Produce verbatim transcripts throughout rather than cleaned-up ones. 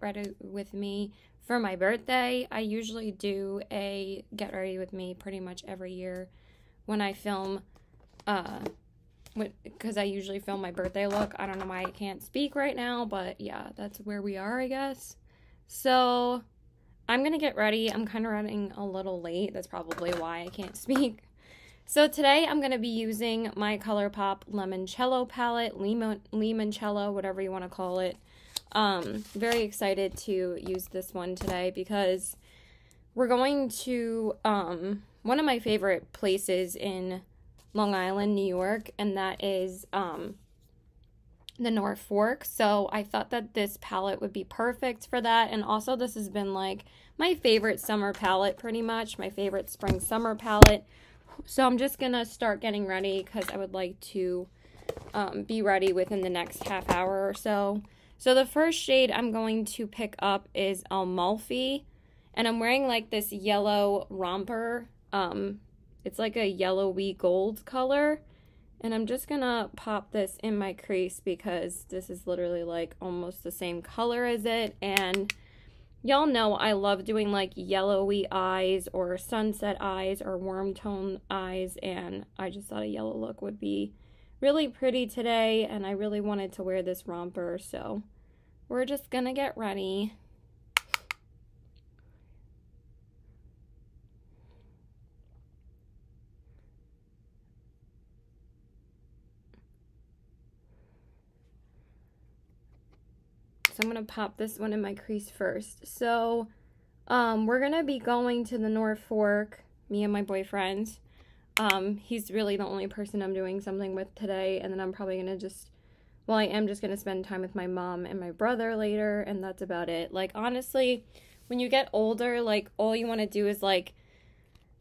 get ready with me for my birthday. I usually do a get ready with me pretty much every year when I film, uh, because I usually film my birthday look. I don't know why I can't speak right now, but yeah, that's where we are, I guess. So I'm gonna get ready. I'm kind of running a little late. That's probably why I can't speak. So today I'm gonna be using my ColourPop Limoncello palette, Limon Limoncello, whatever you want to call it. Um, very excited to use this one today because we're going to um one of my favorite places in Long Island, New York, and that is um the North Fork. So I thought that this palette would be perfect for that. And also this has been like my favorite summer palette, pretty much my favorite spring summer palette. So I'm just gonna start getting ready because I would like to um, be ready within the next half hour or so. So the first shade I'm going to pick up is Amalfi, and I'm wearing like this yellow romper. Um, it's like a yellowy gold color. And I'm just gonna pop this in my crease because this is literally like almost the same color as it. And y'all know I love doing like yellowy eyes or sunset eyes or warm tone eyes. And I just thought a yellow look would be really pretty today. And I really wanted to wear this romper. So we're just gonna get ready. So I'm going to pop this one in my crease first. So um, we're going to be going to the North Fork, me and my boyfriend. Um, he's really the only person I'm doing something with today. And then I'm probably going to just, well, I am just going to spend time with my mom and my brother later. And that's about it. Like, honestly, when you get older, like, all you want to do is, like,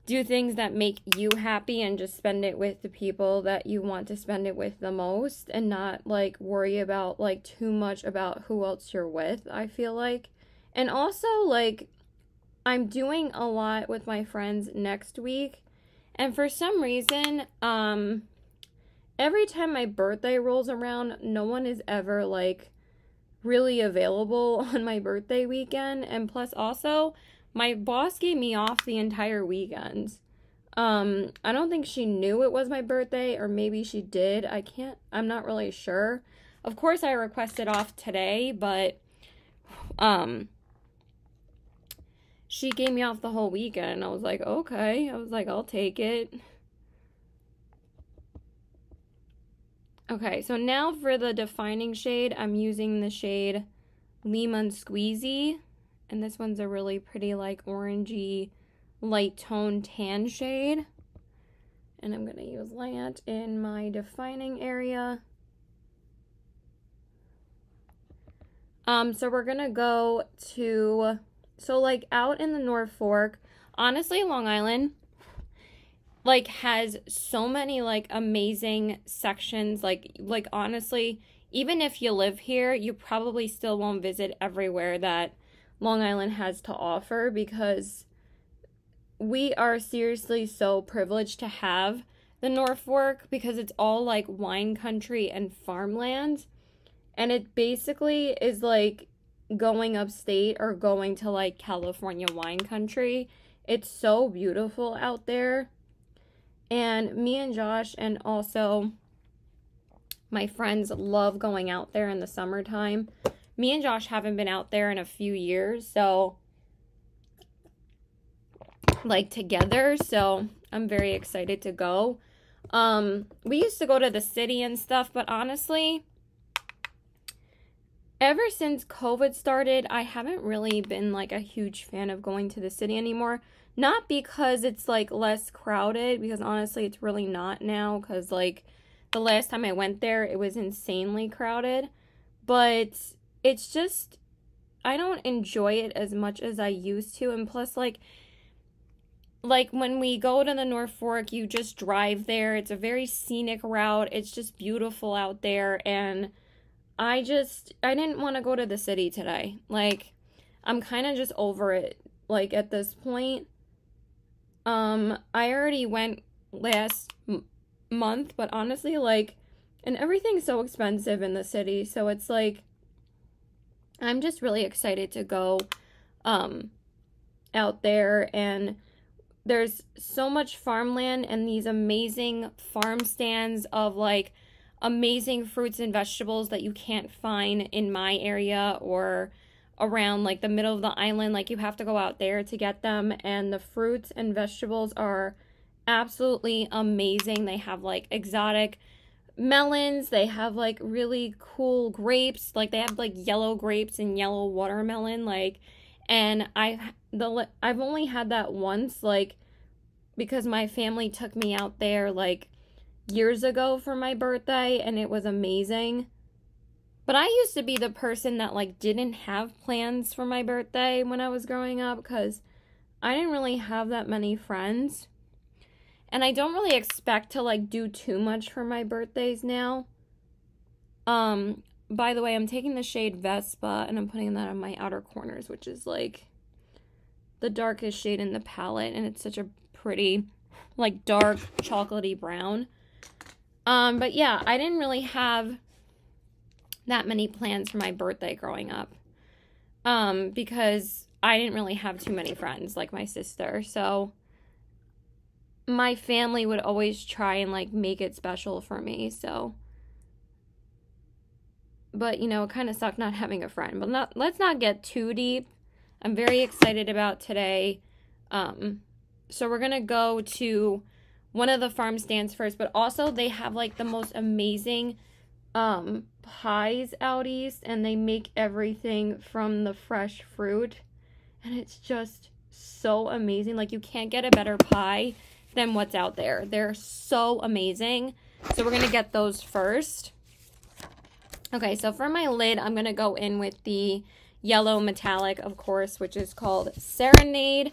do things that make you happy and just spend it with the people that you want to spend it with the most and not, like, worry about, like, too much about who else you're with, I feel like. And also, like, I'm doing a lot with my friends next week. And for some reason, um, every time my birthday rolls around, no one is ever, like, really available on my birthday weekend. And plus, also, my boss gave me off the entire weekend. Um, I don't think she knew it was my birthday, or maybe she did. I can't, I'm not really sure. Of course, I requested off today, but um, she gave me off the whole weekend, and I was like, okay. I was like, I'll take it. Okay, so now for the defining shade, I'm using the shade Lemon Squeezy. And this one's a really pretty, like, orangey, light tone tan shade. And I'm going to use that in my defining area. Um, so we're going to go to, so, like, out in the North Fork, honestly, Long Island, like, has so many, like, amazing sections. Like, like, honestly, even if you live here, you probably still won't visit everywhere that Long Island has to offer, because we are seriously so privileged to have the North Fork, because it's all like wine country and farmland, and it basically is like going upstate or going to like California wine country. It's so beautiful out there. And me and Josh and also my friends love going out there in the summertime. Me and Josh haven't been out there in a few years, so, like, together, so I'm very excited to go. Um, we used to go to the city and stuff, but honestly, ever since COVID started, I haven't really been, like, a huge fan of going to the city anymore. Not because it's, like, less crowded, because honestly, it's really not now, because, like, the last time I went there, it was insanely crowded, but it's just, I don't enjoy it as much as I used to. And plus, like, like when we go to the North Fork, you just drive there. It's a very scenic route. It's just beautiful out there. And I just, I didn't want to go to the city today. Like, I'm kind of just over it, like, at this point. Um, I already went last m month, but honestly, like, and everything's so expensive in the city. So it's like, I'm just really excited to go um, out there, and there's so much farmland and these amazing farm stands of like amazing fruits and vegetables that you can't find in my area or around like the middle of the island. Like you have to go out there to get them, and the fruits and vegetables are absolutely amazing. They have like exotic melons, they have like really cool grapes, like they have like yellow grapes and yellow watermelon, like, and I the I've only had that once, like, because my family took me out there like years ago for my birthday, and it was amazing. But I used to be the person that like didn't have plans for my birthday when I was growing up, because I didn't really have that many friends. And I don't really expect to like do too much for my birthdays now. Um, by the way, I'm taking the shade Vespa and I'm putting that on my outer corners, which is like the darkest shade in the palette, and it's such a pretty like dark chocolatey brown. Um, but yeah, I didn't really have that many plans for my birthday growing up, um, because I didn't really have too many friends like my sister. So my family would always try and like make it special for me. So, but you know, it kind of sucked not having a friend. But not, let's not get too deep. I'm very excited about today. Um, so we're gonna go to one of the farm stands first, but also they have like the most amazing um pies out east, and they make everything from the fresh fruit, and it's just so amazing. Like you can't get a better pie than what's out there. They're so amazing. So we're gonna get those first. Okay, so for my lid, I'm gonna go in with the yellow metallic, of course, which is called Serenade.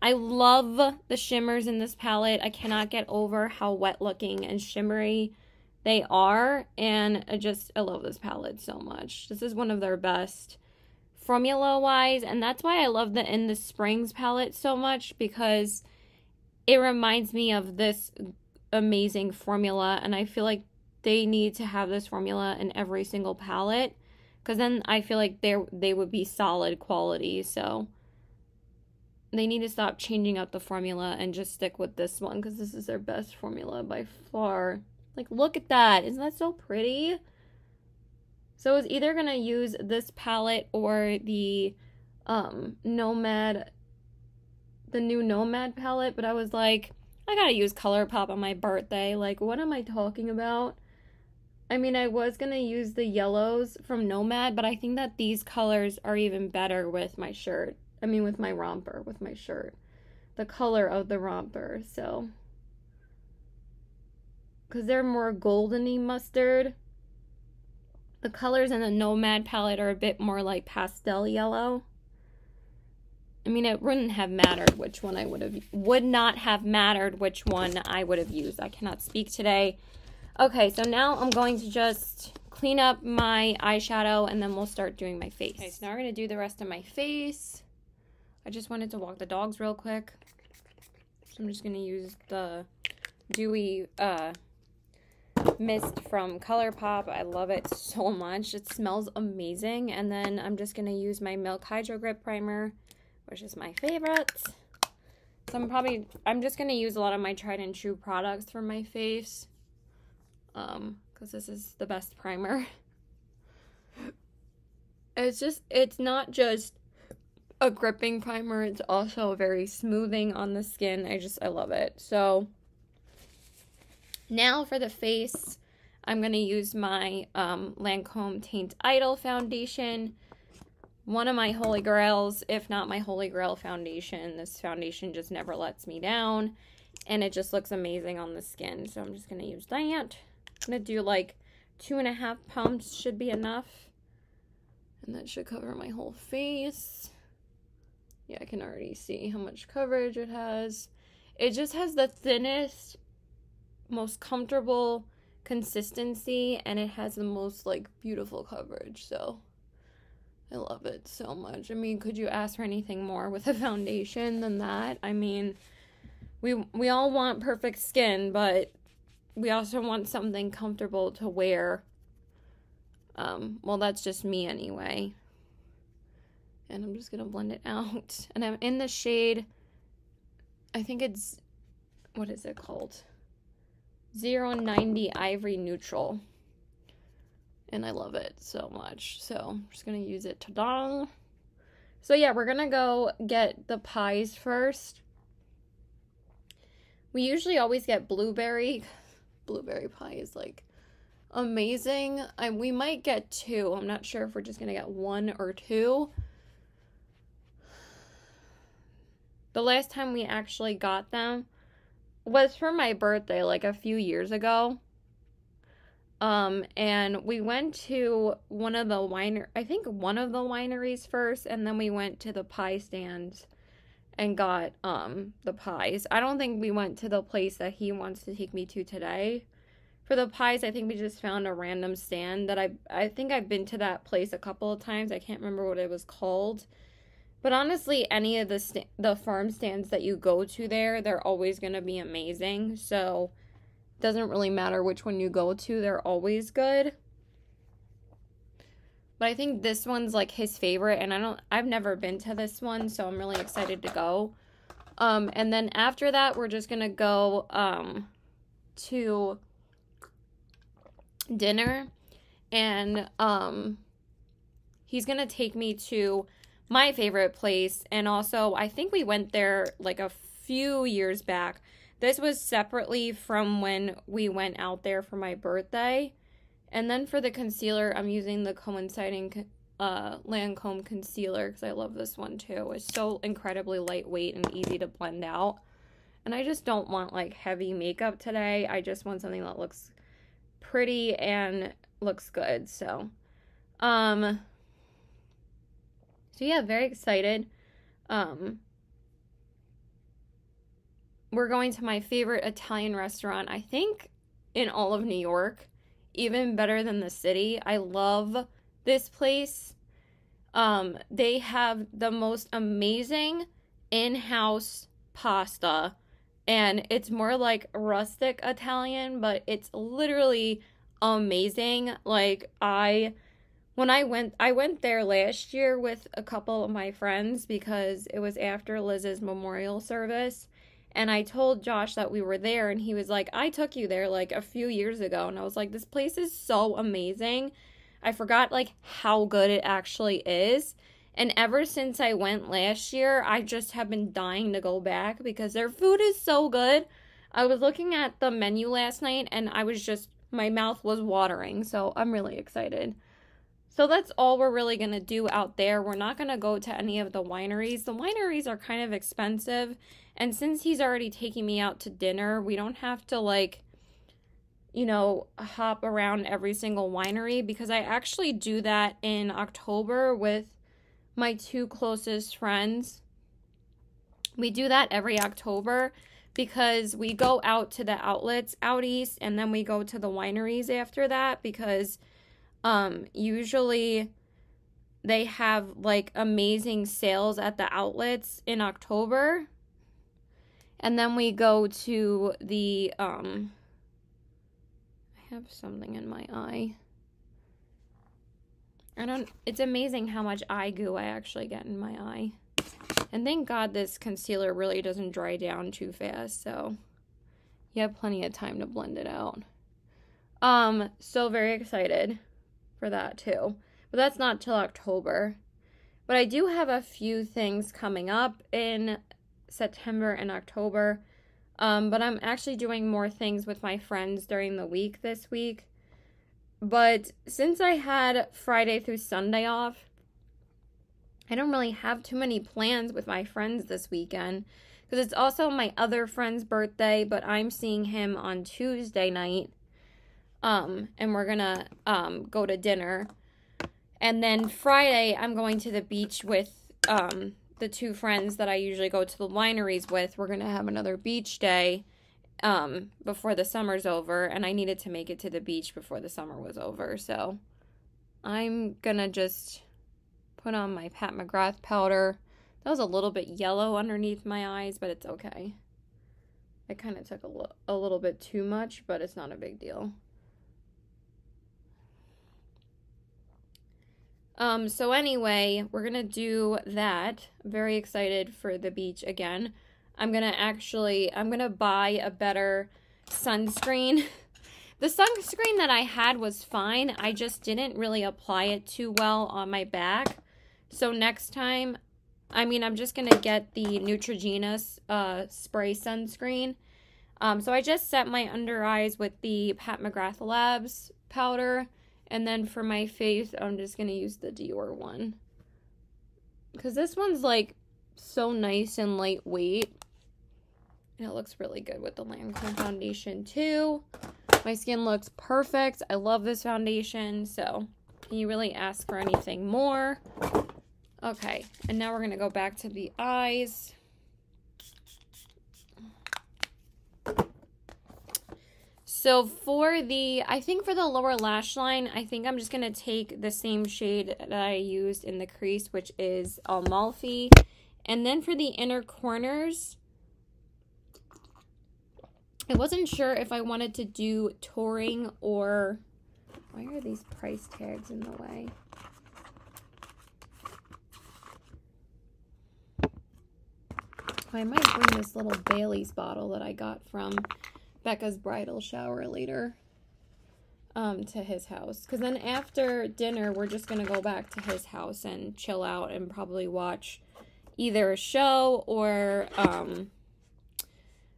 I love the shimmers in this palette. I cannot get over how wet looking and shimmery they are, and I just, I love this palette so much. This is one of their best formula-wise, and that's why I love the In The Springs palette so much, because it reminds me of this amazing formula, and I feel like they need to have this formula in every single palette, because then I feel like they're, they would be solid quality, so they need to stop changing up the formula and just stick with this one, because this is their best formula by far. Like, look at that. Isn't that so pretty? So I was either going to use this palette or the um, Nomad, the new Nomad palette, but I was like, I gotta use ColourPop on my birthday. Like, what am I talking about? I mean, I was going to use the yellows from Nomad, but I think that these colors are even better with my shirt. I mean, with my romper, with my shirt. The color of the romper, so... because they're more goldeny mustard. The colors in the Nomad palette are a bit more like pastel yellow. I mean, it wouldn't have mattered which one I would have, would not have mattered which one I would have used. I cannot speak today. Okay, so now I'm going to just clean up my eyeshadow, and then we'll start doing my face. Okay, so now we're going to do the rest of my face. I just wanted to walk the dogs real quick. So I'm just going to use the dewy, uh... mist from ColourPop. I love it so much. It smells amazing. And then I'm just going to use my Milk Hydro Grip Primer, which is my favorite. So I'm probably, I'm just going to use a lot of my tried and true products for my face, um, because this is the best primer. It's just, it's not just a gripping primer, it's also very smoothing on the skin. I just, I love it. So now for the face, I'm going to use my um, Lancôme Taint Idol foundation, one of my holy grails, if not my holy grail foundation. This foundation just never lets me down, and it just looks amazing on the skin, so I'm just going to use that. I'm going to do like two and a half pumps, should be enough, and that should cover my whole face. Yeah, I can already see how much coverage it has. It just has the thinnest, most comfortable consistency, and it has the most like beautiful coverage, so I love it so much. I mean, could you ask for anything more with a foundation than that? I mean, we we all want perfect skin, but we also want something comfortable to wear. Um well, that's just me anyway. and I'm just gonna blend it out. And I'm in the shade, I think it's, what is it called? zero ninety Ivory Neutral. And I love it so much. So I'm just gonna use it. Ta-da! So yeah, we're gonna go get the pies first. We usually always get blueberry. Blueberry pie is like amazing. I, we might get two. I'm not sure if we're just gonna get one or two. The last time we actually got them was for my birthday, like a few years ago. Um, and we went to one of the wineries, I think one of the wineries first, and then we went to the pie stands and got, um, the pies. I don't think we went to the place that he wants to take me to today. For the pies, I think we just found a random stand that I, I think I've been to that place a couple of times. I can't remember what it was called. But honestly, any of the st the farm stands that you go to there, they're always going to be amazing. So, doesn't really matter which one you go to, they're always good. But I think this one's like his favorite, and I don't I've never been to this one, so I'm really excited to go. Um and then after that, we're just gonna go um to dinner, and um he's gonna take me to my favorite place. And also, I think we went there like a few years back. This was separately from when we went out there for my birthday. And then for the concealer, I'm using the coinciding uh, Lancôme Concealer, because I love this one too. It's so incredibly lightweight and easy to blend out. And I just don't want like heavy makeup today. I just want something that looks pretty and looks good. So, um, so yeah, very excited. Um... We're going to my favorite Italian restaurant, I think, in all of New York. Even better than the city. I love this place. Um, they have the most amazing in-house pasta. And it's more like rustic Italian, but it's literally amazing. Like, I... When I went, I went there last year with a couple of my friends because it was after Liz's memorial service. And I told Josh that we were there, and he was like, I took you there, like, a few years ago. And I was like, this place is so amazing. I forgot, like, how good it actually is. And ever since I went last year, I just have been dying to go back because their food is so good. I was looking at the menu last night, and I was just, my mouth was watering. So I'm really excited. So that's all we're really going to do out there. We're not going to go to any of the wineries. The wineries are kind of expensive. And since he's already taking me out to dinner, we don't have to, like, you know, hop around every single winery, because I actually do that in October with my two closest friends. We do that every October because we go out to the outlets out east, and then we go to the wineries after that because um, usually they have, like, amazing sales at the outlets in October. And then we go to the, um, I have something in my eye. I don't, it's amazing how much eye goo I actually get in my eye. And thank God this concealer really doesn't dry down too fast, so you have plenty of time to blend it out. Um, so very excited for that too. But that's not till October. But I do have a few things coming up in September and October, um, but I'm actually doing more things with my friends during the week this week. But since I had Friday through Sunday off, I don't really have too many plans with my friends this weekend, because it's also my other friend's birthday, but I'm seeing him on Tuesday night, um, and we're gonna um, go to dinner. And then Friday, I'm going to the beach with um, the two friends that I usually go to the wineries with. We're going to have another beach day um, before the summer's over, and I needed to make it to the beach before the summer was over, so I'm going to just put on my Pat McGrath powder. That was a little bit yellow underneath my eyes, but it's okay. I kind of took a, lo a little bit too much, but it's not a big deal. Um, so anyway, we're gonna do that. I'm very excited for the beach again. I'm gonna actually, I'm gonna buy a better sunscreen. The sunscreen that I had was fine. I just didn't really apply it too well on my back. So next time, I mean, I'm just gonna get the Neutrogena uh, spray sunscreen. Um, so I just set my under eyes with the Pat McGrath Labs powder. And then for my face, I'm just going to use the Dior one. Because this one's, like, so nice and lightweight. And it looks really good with the Lancôme foundation, too. My skin looks perfect. I love this foundation. So, can you really ask for anything more? Okay. And now we're going to go back to the eyes. So for the, I think for the lower lash line, I think I'm just going to take the same shade that I used in the crease, which is Amalfi. And then for the inner corners, I wasn't sure if I wanted to do touring or, why are these price tags in the way? I might bring this little Bailey's bottle that I got from Becca's bridal shower later um, to his house. Because then after dinner, we're just going to go back to his house and chill out and probably watch either a show or um,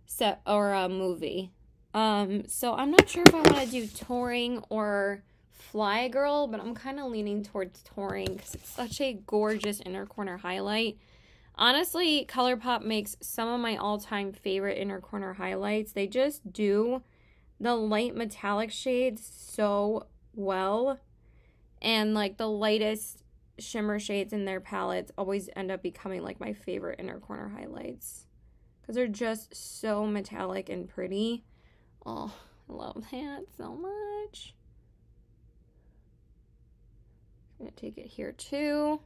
set or a movie. Um, so I'm not sure if I want to do touring or fly girl, but I'm kind of leaning towards touring because it's such a gorgeous inner corner highlight. Honestly, ColourPop makes some of my all-time favorite inner corner highlights. They just do the light metallic shades so well. And, like, the lightest shimmer shades in their palettes always end up becoming, like, my favorite inner corner highlights. Because they're just so metallic and pretty. Oh, I love that so much. I'm going to take it here, too.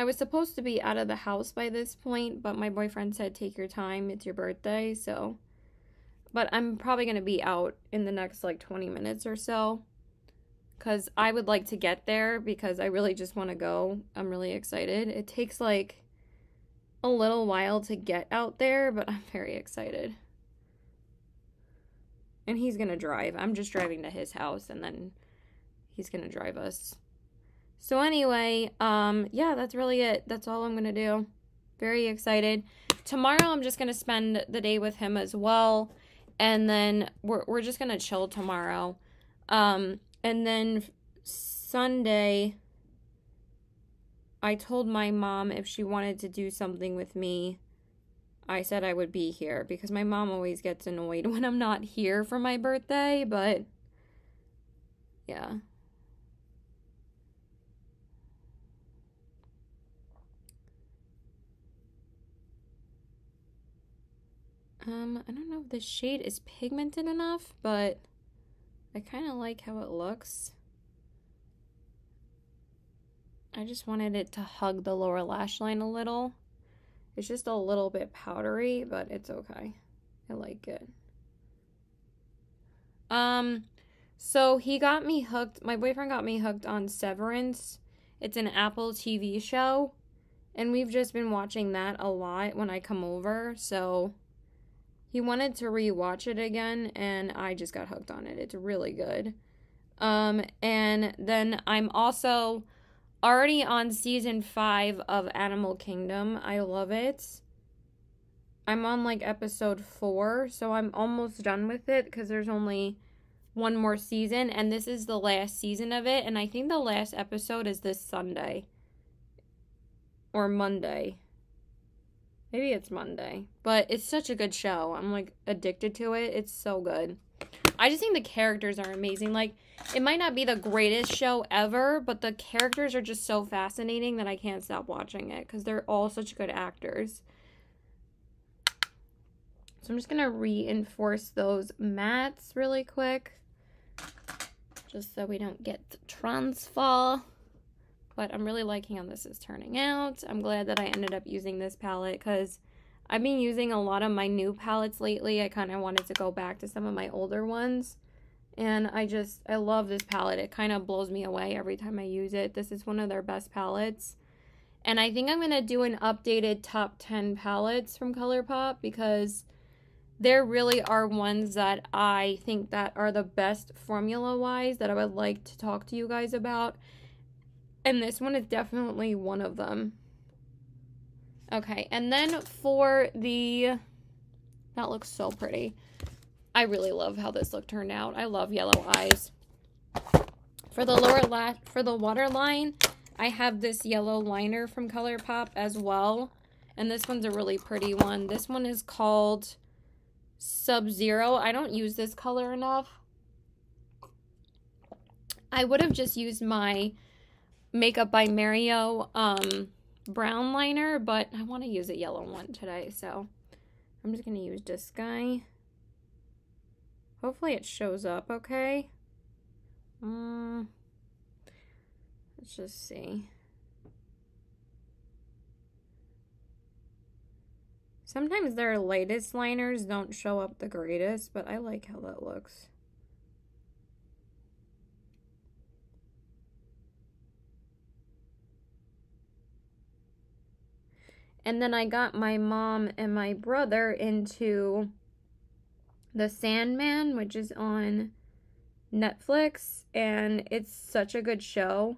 I was supposed to be out of the house by this point, but my boyfriend said, take your time, it's your birthday, so. But I'm probably going to be out in the next, like, twenty minutes or so. Because I would like to get there, because I really just want to go. I'm really excited. It takes, like, a little while to get out there, but I'm very excited. And he's going to drive. I'm just driving to his house, and then he's going to drive us. So anyway, um, yeah, that's really it. That's all I'm going to do. Very excited. Tomorrow I'm just going to spend the day with him as well. And then we're, we're just going to chill tomorrow. Um, and then Sunday, I told my mom if she wanted to do something with me, I said I would be here. Because my mom always gets annoyed when I'm not here for my birthday, but yeah. Um, I don't know if this shade is pigmented enough, but I kind of like how it looks. I just wanted it to hug the lower lash line a little. It's just a little bit powdery, but it's okay. I like it. Um, so he got me hooked, my boyfriend got me hooked on Severance. It's an Apple T V show, and we've just been watching that a lot when I come over, so... He wanted to re-watch it again, and I just got hooked on it. It's really good. Um, and then I'm also already on season five of Animal Kingdom. I love it. I'm on, like, episode four, so I'm almost done with it because there's only one more season, and this is the last season of it, and I think the last episode is this Sunday or Monday. Maybe it's Monday, but it's such a good show. I'm, like, addicted to it. It's so good. I just think the characters are amazing. Like, it might not be the greatest show ever, but the characters are just so fascinating that I can't stop watching it because they're all such good actors. So I'm just going to reinforce those mattes really quick just so we don't get the transfer. But I'm really liking how this is turning out. I'm glad that I ended up using this palette because I've been using a lot of my new palettes lately. I kind of wanted to go back to some of my older ones. And I just, I love this palette. It kind of blows me away every time I use it. This is one of their best palettes. And I think I'm going to do an updated top ten palettes from ColourPop, because there really are ones that I think that are the best formula-wise that I would like to talk to you guys about. And this one is definitely one of them. Okay, and then for the... That looks so pretty. I really love how this look turned out. I love yellow eyes. For the lower lash, for the waterline, I have this yellow liner from ColourPop as well. And this one's a really pretty one. This one is called Sub-Zero. I don't use this color enough. I would have just used my Makeup by Mario um, brown liner, but I want to use a yellow one today, so I'm just going to use this guy. Hopefully it shows up okay. Um, let's just see. Sometimes their lightest liners don't show up the greatest, but I like how that looks. And then I got my mom and my brother into The Sandman, which is on Netflix, and it's such a good show.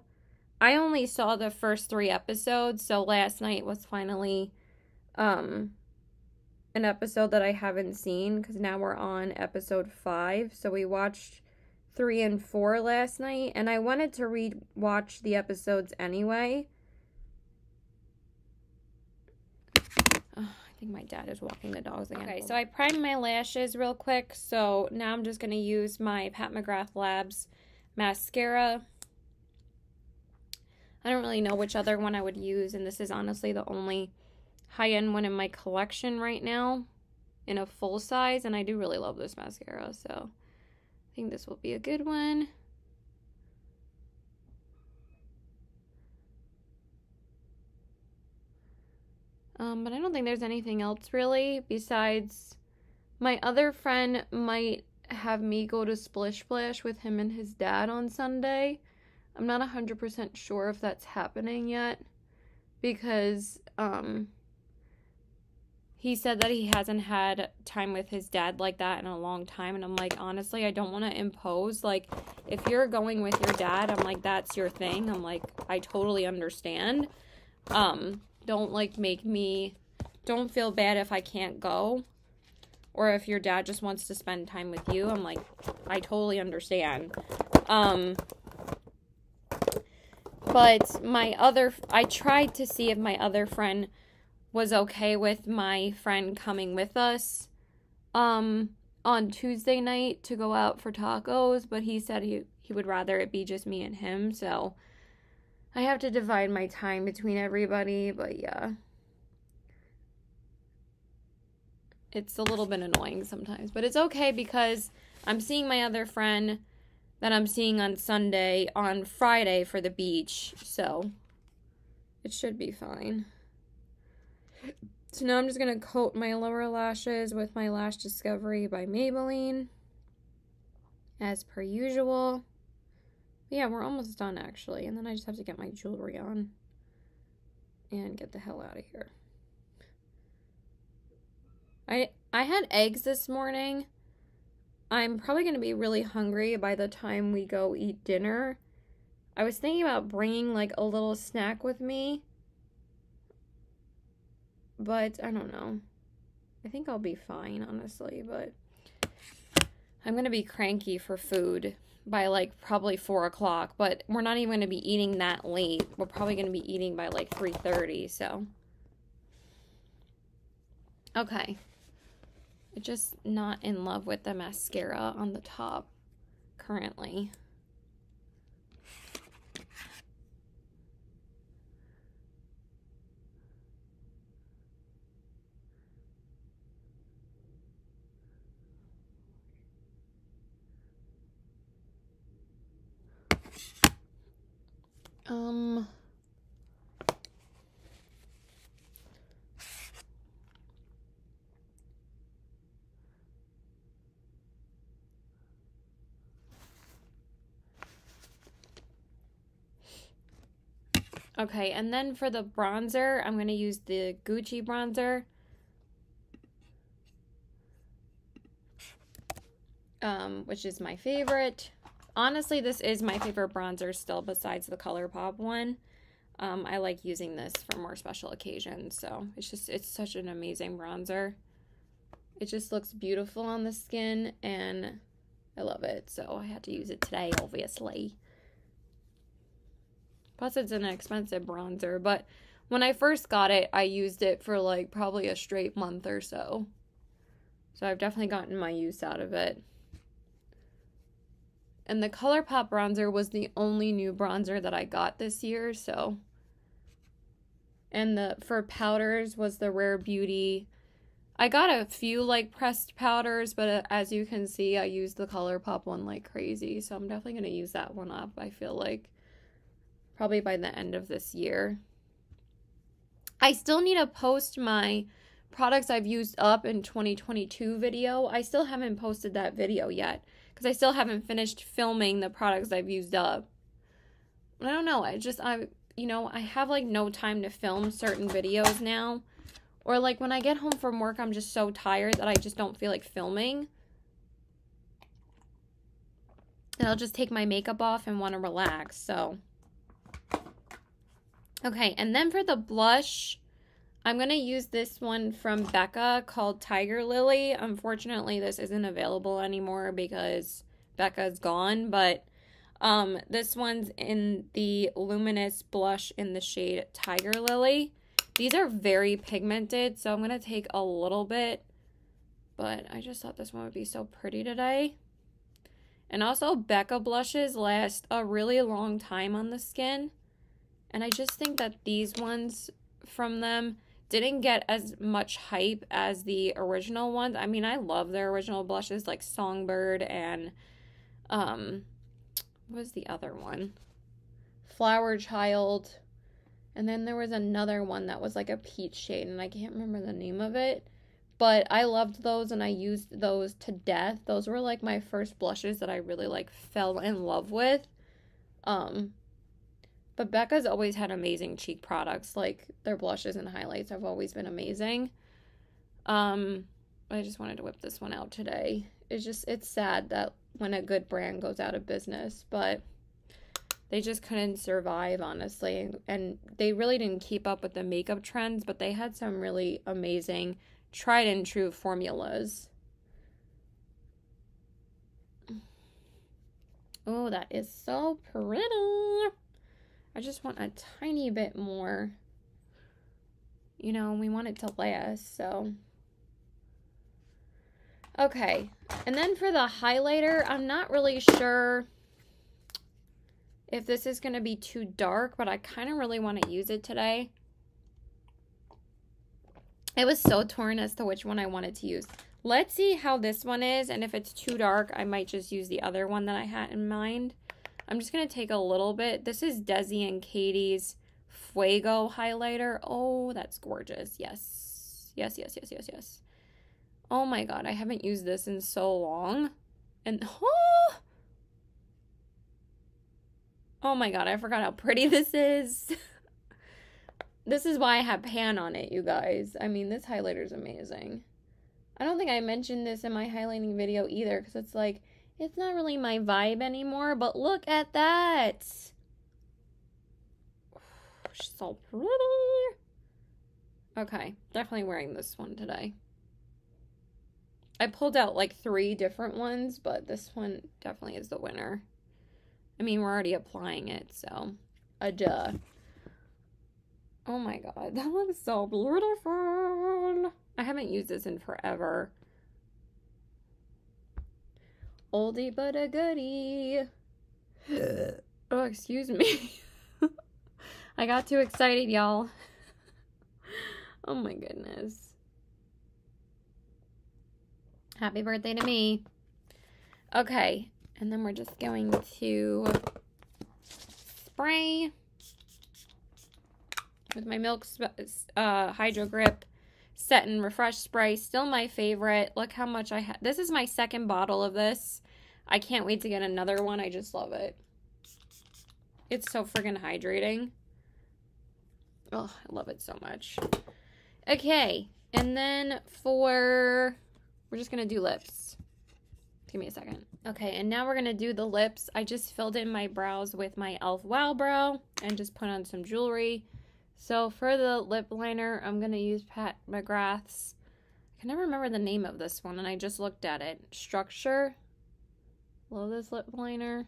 I only saw the first three episodes, so last night was finally um, an episode that I haven't seen, because now we're on episode five. So we watched three and four last night, and I wanted to re-watch the episodes anyway. I think my dad is walking the dogs again. Okay, so I primed my lashes real quick, so now I'm just going to use my Pat McGrath Labs mascara. I don't really know which other one I would use, and this is honestly the only high-end one in my collection right now in a full size, and I do really love this mascara, so I think this will be a good one. Um, but I don't think there's anything else really, besides my other friend might have me go to Splish Splash with him and his dad on Sunday. I'm not one hundred percent sure if that's happening yet, because um, he said that he hasn't had time with his dad like that in a long time. And I'm like, honestly, I don't want to impose. Like, if you're going with your dad, I'm like, that's your thing. I'm like, I totally understand. Um... Don't, like, make me, don't feel bad if I can't go, or if your dad just wants to spend time with you. I'm like, I totally understand. Um, but my other, I tried to see if my other friend was okay with my friend coming with us um, on Tuesday night to go out for tacos, but he said he, he would rather it be just me and him, so... I have to divide my time between everybody, but yeah. It's a little bit annoying sometimes, but it's okay because I'm seeing my other friend that I'm seeing on Sunday on Friday for the beach, so it should be fine. So now I'm just going to coat my lower lashes with my Lash Discovery by Maybelline, as per usual. Yeah, we're almost done, actually. And then I just have to get my jewelry on and get the hell out of here. I I had eggs this morning. I'm probably going to be really hungry by the time we go eat dinner. I was thinking about bringing, like, a little snack with me. But, I don't know. I think I'll be fine, honestly. But I'm going to be cranky for food by, like, probably four o'clock, but we're not even going to be eating that late. We're probably going to be eating by, like, three thirty, so. Okay. I'm just not in love with the mascara on the top currently. Um, Okay, and then for the bronzer, I'm going to use the Gucci bronzer. Um, which is my favorite. Honestly, this is my favorite bronzer still besides the ColourPop one. Um, I like using this for more special occasions, so it's just, it's such an amazing bronzer. It just looks beautiful on the skin, and I love it, so I had to use it today, obviously. Plus, it's an expensive bronzer, but when I first got it, I used it for, like, probably a straight month or so. So I've definitely gotten my use out of it. And the ColourPop bronzer was the only new bronzer that I got this year, so. And the for powders was the Rare Beauty. I got a few, like, pressed powders, but as you can see, I used the ColourPop one like crazy. So I'm definitely going to use that one up, I feel like, probably by the end of this year. I still need to post my products I've used up in twenty twenty-two video. I still haven't posted that video yet, because I still haven't finished filming the products I've used up. I don't know. I just, I, you know, I have, like, no time to film certain videos now. Or, like, when I get home from work, I'm just so tired that I just don't feel like filming. And I'll just take my makeup off and want to relax, so. Okay, and then for the blush, I'm going to use this one from Becca called Tiger Lily. Unfortunately, this isn't available anymore because Becca's gone, but um, this one's in the Luminous Blush in the shade Tiger Lily. These are very pigmented, so I'm going to take a little bit, but I just thought this one would be so pretty today. And also, Becca blushes last a really long time on the skin, and I just think that these ones from them didn't get as much hype as the original ones. I mean, I love their original blushes, like Songbird and, um, what was the other one? Flower Child. And then there was another one that was like a peach shade, and I can't remember the name of it. But I loved those, and I used those to death. Those were like my first blushes that I really like fell in love with. Um, but Becca's always had amazing cheek products. Like, their blushes and highlights have always been amazing. Um, I just wanted to whip this one out today. It's just, it's sad that when a good brand goes out of business, but they just couldn't survive, honestly, and they really didn't keep up with the makeup trends, but they had some really amazing tried and true formulas. Oh, that is so pretty. I just want a tiny bit more. You know, we want it to last, so. Okay, and then for the highlighter, I'm not really sure if this is going to be too dark, but I kind of really want to use it today. I was so torn as to which one I wanted to use. Let's see how this one is, and if it's too dark, I might just use the other one that I had in mind. I'm just going to take a little bit. This is Desi and Katie's Fuego highlighter. Oh, that's gorgeous. Yes. Yes, yes, yes, yes, yes. Oh my god, I haven't used this in so long. And oh! Oh my god, I forgot how pretty this is. This is why I have pan on it, you guys. I mean, this highlighter is amazing. I don't think I mentioned this in my highlighting video either, because it's like, it's not really my vibe anymore, but look at that. Oh, she's so pretty. Okay, definitely wearing this one today. I pulled out like three different ones, but this one definitely is the winner. I mean, we're already applying it, so, a duh. Oh my god, that looks so beautiful. I haven't used this in forever. Oldie but a goodie. Oh, excuse me. I got too excited, y'all. Oh my goodness. Happy birthday to me. Okay. And then we're just going to spray with my Milk uh, Hydro Grip Set and Refresh Spray. Still my favorite. Look how much I have. This is my second bottle of this. I can't wait to get another one. I just love it. It's so friggin' hydrating. Oh, I love it so much. Okay, and then for, we're just going to do lips. Give me a second. Okay, and now we're going to do the lips. I just filled in my brows with my Elf Wow Brow and just put on some jewelry. So for the lip liner, I'm going to use Pat McGrath's, I can never remember the name of this one, and I just looked at it. Structure. Love this lip liner.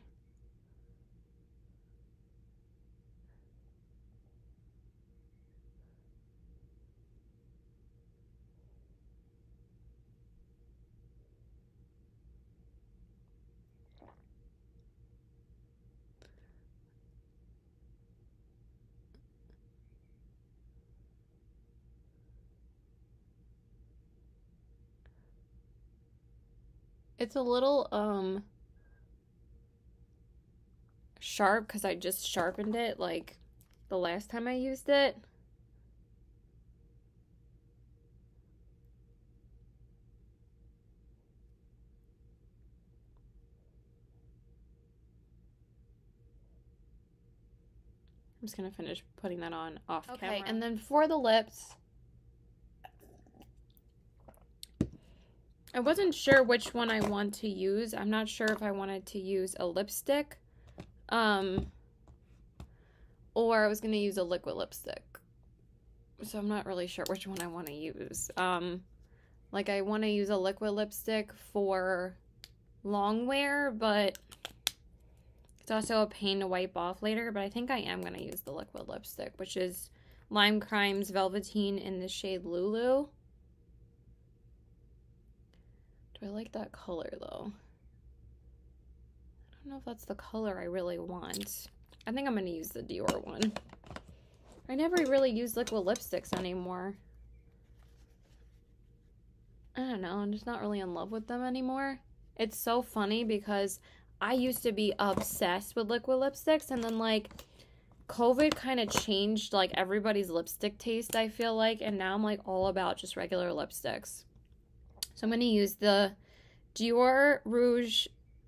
It's a little um sharp because I just sharpened it like the last time I used it. I'm just gonna finish putting that on off camera. Okay, and then for the lips, I wasn't sure which one I want to use. I'm not sure if I wanted to use a lipstick um, or I was going to use a liquid lipstick. So I'm not really sure which one I want to use. Um, like I want to use a liquid lipstick for long wear, but it's also a pain to wipe off later. But I think I am going to use the liquid lipstick, which is Lime Crime's Velvetine in the shade Lulu. I like that color though. I don't know if that's the color I really want. I think I'm going to use the Dior one. I never really use liquid lipsticks anymore. I don't know. I'm just not really in love with them anymore. It's so funny because I used to be obsessed with liquid lipsticks, and then like COVID kind of changed like everybody's lipstick taste, I feel like, and now I'm like all about just regular lipsticks. So I'm going to use the Dior Rouge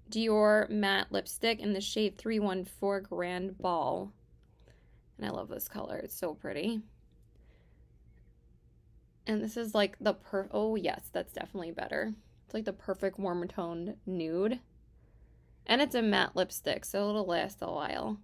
Dior Matte lipstick in the shade three one four Grand Ball. And I love this color. It's so pretty. And this is like the per- oh yes, that's definitely better. It's like the perfect warm toned nude. And it's a matte lipstick, so it'll last a while.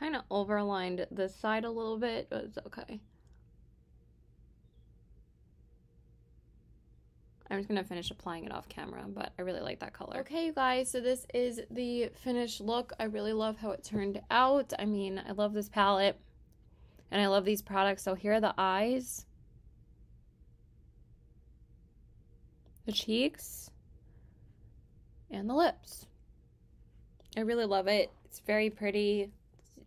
Kind of overlined this side a little bit, but it's okay. I'm just gonna finish applying it off camera, but I really like that color. Okay, you guys, so this is the finished look. I really love how it turned out. I mean, I love this palette and I love these products. So here are the eyes, the cheeks, and the lips. I really love it. It's very pretty.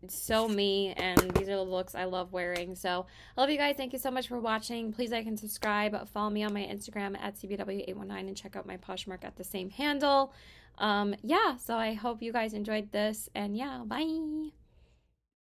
It's so me, and these are the looks I love wearing. So I love you guys. Thank you so much for watching. Please like and subscribe. Follow me on my Instagram at C B W eight one nine and check out my Poshmark at the same handle. Um, yeah, so I hope you guys enjoyed this, and yeah, bye.